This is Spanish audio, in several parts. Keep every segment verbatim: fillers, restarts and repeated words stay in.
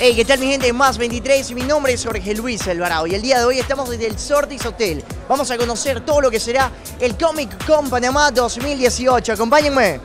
Hey, ¿qué tal mi gente? Más veintitrés, mi nombre es Jorge Luis Alvarado y el día de hoy estamos desde el Sortis Hotel. Vamos a conocer todo lo que será el Comic Con Panamá dos mil dieciocho. Acompáñenme.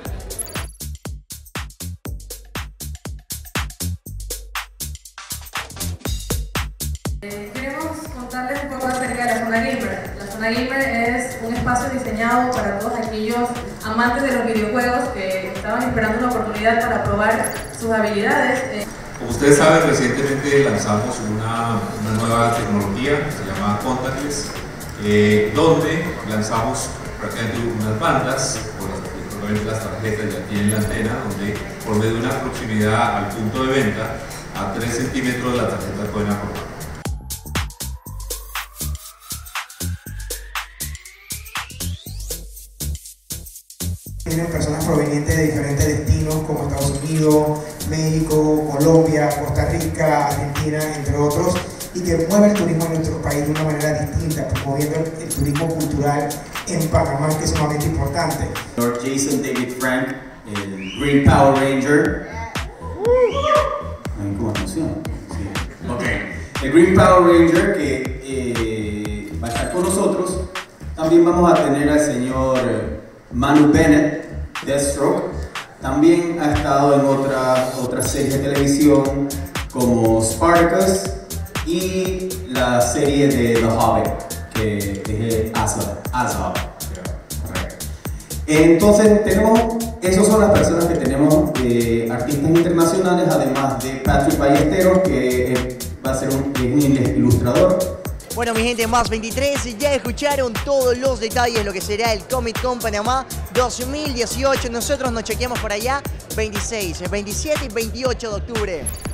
Eh, queremos contarles un poco acerca de la Zona Gamer. La Zona Gamer es un espacio diseñado para todos aquellos amantes de los videojuegos que estaban esperando una oportunidad para probar sus habilidades. Eh, Como ustedes saben, recientemente lanzamos una, una nueva tecnología que se llama Contactless, eh, donde lanzamos prácticamente unas bandas, por las, las tarjetas ya tienen la antena, donde por medio de una proximidad al punto de venta, a tres centímetros de la tarjeta pueden acordar. Tienen personas provenientes de diferentes destinos como Estados Unidos, México, Colombia, Costa Rica, Argentina, entre otros, y que mueve el turismo en nuestro país de una manera distinta, promoviendo el turismo cultural en Panamá, que es sumamente importante. Jason David Frank, el Green Power Ranger. Sí. Okay. El Green Power Ranger que eh, va a estar con nosotros. También vamos a tener al señor Manu Bennett, Deathstroke. También ha estado en otras otra series de televisión como Sparkus y la serie de The Hobbit, que es el ASLOP. Entonces, tenemos, esas son las personas que tenemos de artistas internacionales, además de Patrick Ballesteros, que va a ser un, un ilustrador. Bueno, mi gente, Más veintitrés, ya escucharon todos los detalles de lo que será el Comic Con Panamá dos mil dieciocho. Nosotros nos chequeamos por allá veintiséis, veintisiete y veintiocho de octubre.